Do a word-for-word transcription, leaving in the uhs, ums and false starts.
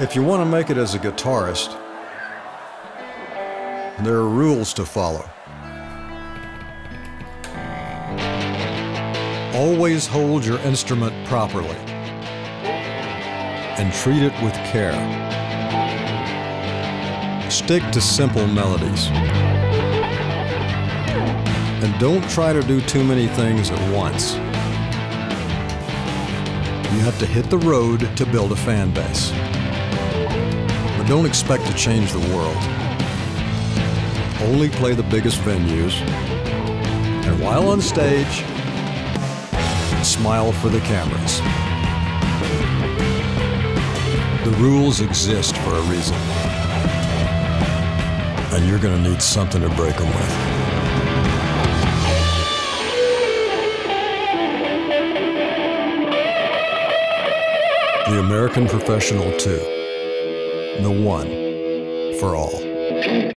If you want to make it as a guitarist, there are rules to follow. Always hold your instrument properly and treat it with care. Stick to simple melodies. And don't try to do too many things at once. You have to hit the road to build a fan base. But don't expect to change the world. Only play the biggest venues. And while on stage, smile for the cameras. The rules exist for a reason. And you're going to need something to break them with. The American Professional two, the one for all.